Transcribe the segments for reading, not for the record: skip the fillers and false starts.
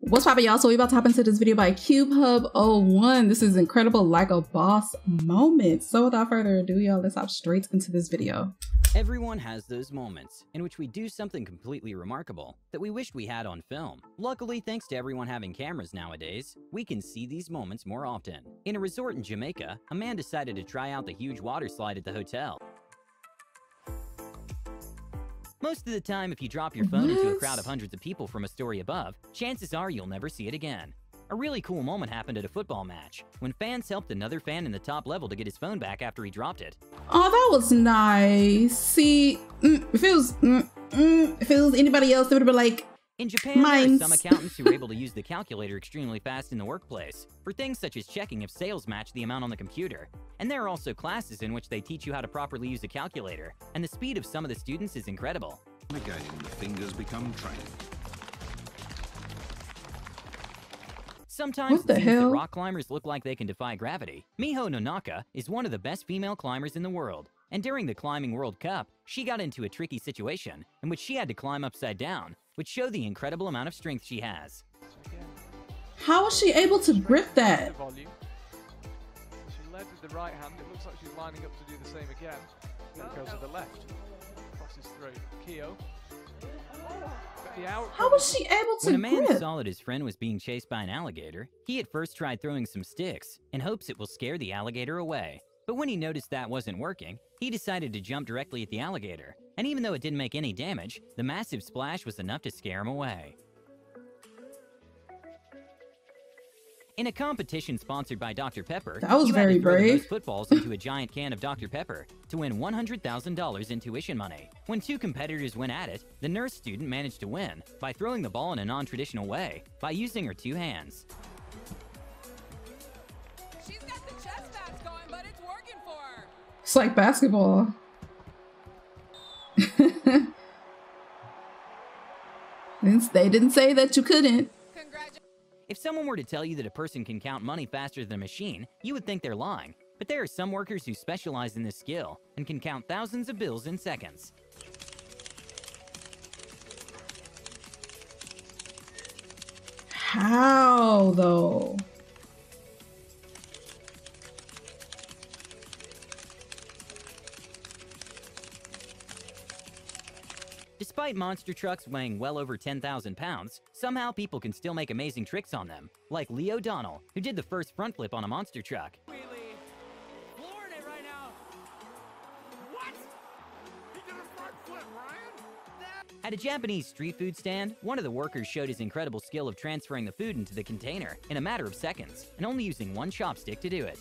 What's poppin', y'all? So we about to hop into this video by CubeHub01. This is incredible, like a boss moment. So without further ado, y'all, let's hop straight into this video. Everyone has those moments in which we do something completely remarkable that we wished we had on film. Luckily, thanks to everyone having cameras nowadays, we can see these moments more often. In a resort in Jamaica, a man decided to try out the huge water slide at the hotel. Most of the time, if you drop your phone into a crowd of hundreds of people from a story above, chances are you'll never see it again. A really cool moment happened at a football match when fans helped another fan in the top level to get his phone back after he dropped it. Oh, that was nice. See, if it was anybody else, they would have been like, in Japan, there are some accountants who are able to use the calculator extremely fast in the workplace for things such as checking if sales match the amount on the computer. And there are also classes in which they teach you how to properly use a calculator, and the speed of some of the students is incredible. Again, the fingers become trained. Sometimes it seems that rock climbers look like they can defy gravity. Miho Nonaka is one of the best female climbers in the world. And during the Climbing World Cup, she got into a tricky situation in which she had to climb upside down, which showed the incredible amount of strength she has. How is she able to grip that? She led with the right hand. It looks like she's lining up to do the same again. Goes to the left. Crosses through. Keo. How was she able to grip? When a man saw that his friend was being chased by an alligator, he at first tried throwing some sticks in hopes it will scare the alligator away. But when he noticed that wasn't working, he decided to jump directly at the alligator. And even though it didn't make any damage, the massive splash was enough to scare him away. In a competition sponsored by Dr. Pepper, that was very brave. Most footballs into a giant can of Dr. Pepper to win $100,000 in tuition money. When two competitors went at it, the nurse student managed to win by throwing the ball in a non-traditional way by using her two hands. She's got the chest pads going, but it's working for her. It's like basketball. They didn't say that you couldn't. If someone were to tell you that a person can count money faster than a machine, you would think they're lying. But there are some workers who specialize in this skill and can count thousands of bills in seconds. How though? Despite monster trucks weighing well over 10,000 pounds, somehow people can still make amazing tricks on them, like Lee O'Donnell, who did the first front flip on a monster truck. Really flooring it right now. What? He did a front flip, Ryan? At a Japanese street food stand, one of the workers showed his incredible skill of transferring the food into the container in a matter of seconds, and only using one chopstick to do it.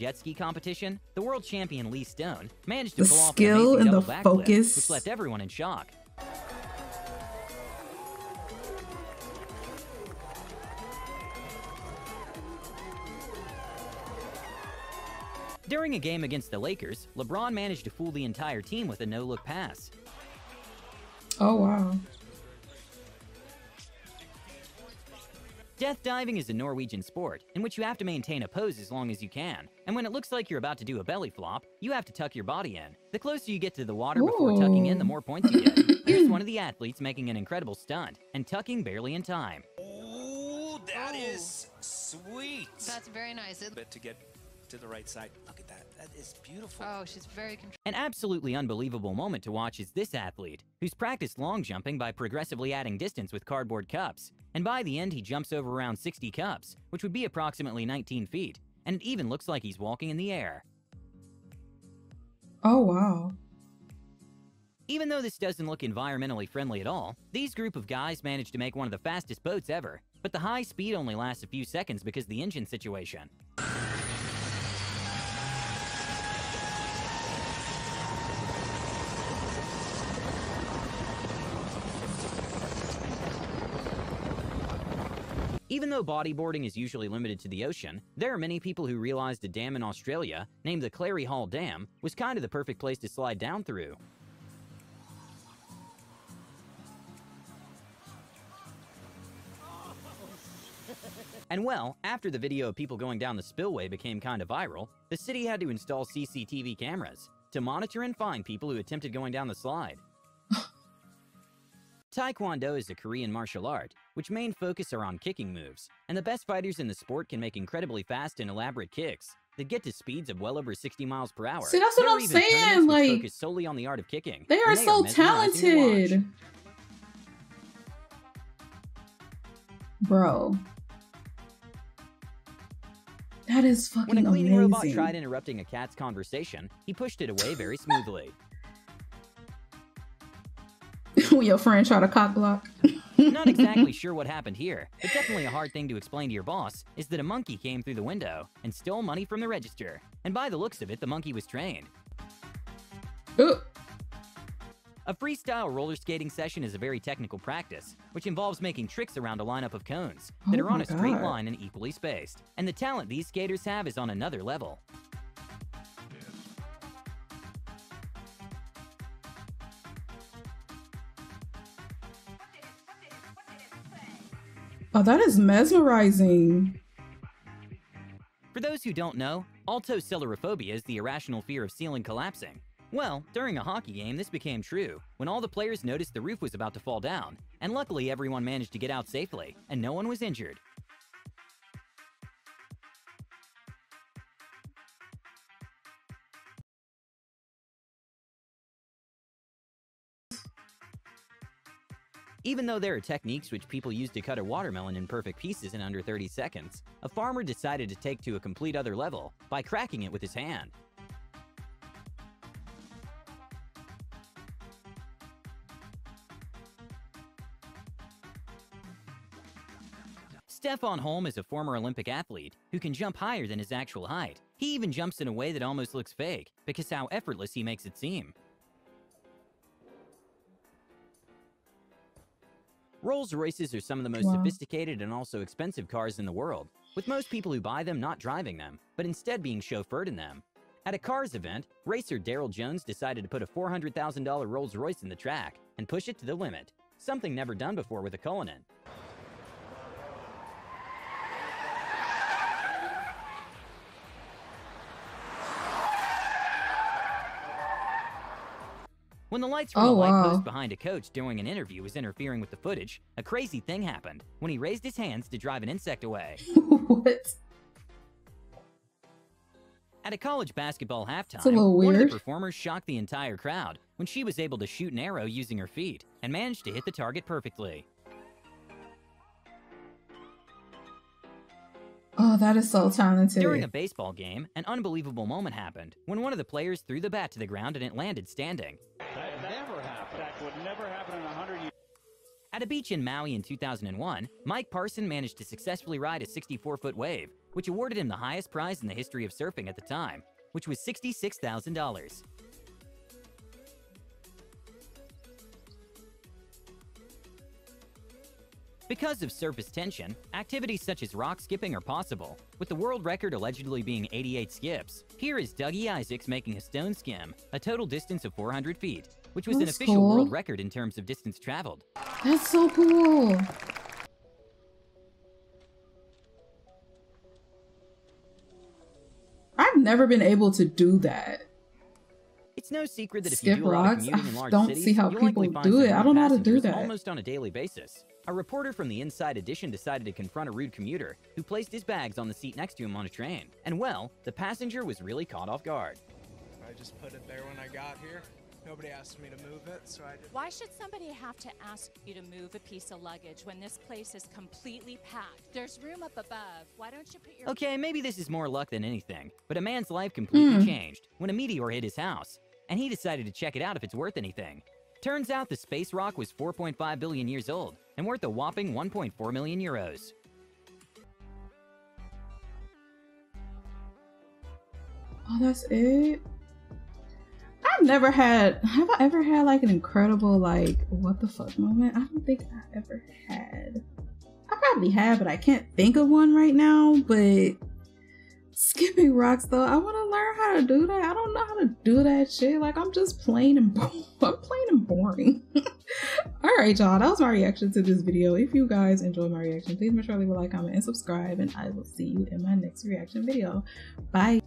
Jet ski competition, the world champion Lee Stone managed to pull off an amazing double backflip, which left everyone in shock. During a game against the Lakers, LeBron managed to fool the entire team with a no-look pass. Oh, wow. Death diving is a Norwegian sport in which you have to maintain a pose as long as you can, and when it looks like you're about to do a belly flop, you have to tuck your body in. The closer you get to the water before tucking in, the more points you get. Here's one of the athletes making an incredible stunt and tucking barely in time. Ooh, that is sweet. That's very nice. It's a bit to get to the right side. Look at that. That is beautiful. Oh, she's very controlled. An absolutely unbelievable moment to watch is this athlete, who's practiced long jumping by progressively adding distance with cardboard cups. And by the end, he jumps over around 60 cups, which would be approximately 19 feet. And it even looks like he's walking in the air. Oh, wow. Even though this doesn't look environmentally friendly at all, these group of guys managed to make one of the fastest boats ever. But the high speed only lasts a few seconds because of the engine situation. Even though bodyboarding is usually limited to the ocean, there are many people who realized a dam in Australia, named the Clary Hall Dam, was kind of the perfect place to slide down through. And well, after the video of people going down the spillway became kind of viral, the city had to install CCTV cameras to monitor and find people who attempted going down the slide. Taekwondo is a Korean martial art, which main focus are on kicking moves, and the best fighters in the sport can make incredibly fast and elaborate kicks that get to speeds of well over 60 miles per hour. See, that's what I'm saying, like, focus solely on the art of kicking. They are so talented. Bro. That is fucking amazing. When a cleaning robot tried interrupting a cat's conversation, he pushed it away very smoothly. When your friend tried to cock block. Not exactly sure what happened here, but definitely a hard thing to explain to your boss is that a monkey came through the window and stole money from the register. And by the looks of it, the monkey was trained. Ooh. A freestyle roller skating session is a very technical practice, which involves making tricks around a lineup of cones that are on a straight line and equally spaced. And the talent these skaters have is on another level. Oh, that is mesmerizing. For those who don't know, Altocelerophobia is the irrational fear of ceiling collapsing. Well, during a hockey game, this became true when all the players noticed the roof was about to fall down, and luckily everyone managed to get out safely, and no one was injured. Even though there are techniques which people use to cut a watermelon in perfect pieces in under 30 seconds, a farmer decided to take to a complete other level by cracking it with his hand. Stefan Holm is a former Olympic athlete who can jump higher than his actual height. He even jumps in a way that almost looks fake because how effortless he makes it seem. Rolls-Royces are some of the most sophisticated and also expensive cars in the world, with most people who buy them not driving them, but instead being chauffeured in them. At a cars event, racer Daryl Jones decided to put a $400,000 Rolls-Royce in the track and push it to the limit, something never done before with a Cullinan. When the lights from a light post behind a coach during an interview was interfering with the footage, a crazy thing happened when he raised his hands to drive an insect away. What? At a college basketball halftime, one of the performers shocked the entire crowd when she was able to shoot an arrow using her feet and managed to hit the target perfectly. Oh, that is so talented. During a baseball game, an unbelievable moment happened when one of the players threw the bat to the ground and it landed standing. At a beach in Maui in 2001, Mike Parson managed to successfully ride a 64-foot wave, which awarded him the highest prize in the history of surfing at the time, which was $66,000. Because of surface tension, activities such as rock skipping are possible, with the world record allegedly being 88 skips. Here is Dougie Isaacs making a stone skim, a total distance of 400 feet, which was an official world record in terms of distance traveled. That's so cool. I've never been able to do that. It's no secret that if you do rocks, I don't see how people do it. I don't know how to do that. Almost on a daily basis. A reporter from the Inside Edition decided to confront a rude commuter who placed his bags on the seat next to him on a train. And well, the passenger was really caught off guard. I just put it there when I got here. Nobody asked me to move it, so I didn't. Why should somebody have to ask you to move a piece of luggage when this place is completely packed? There's room up above. Why don't you put your... Okay, maybe this is more luck than anything, but a man's life completely changed when a meteor hit his house, and he decided to check it out if it's worth anything. Turns out the space rock was 4.5 billion years old and worth a whopping 1.4 million euros. Oh, that's it? Have I ever had like an incredible like what the fuck moment? I don't think I ever had. I probably have, but I can't think of one right now. But skipping rocks though, I want to learn how to do that. I don't know how to do that shit. Like I'm just plain and boring. All right, y'all, that was my reaction to this video. If you guys enjoyed my reaction, please make sure to leave a like, comment, and subscribe. And I will see you in my next reaction video. Bye.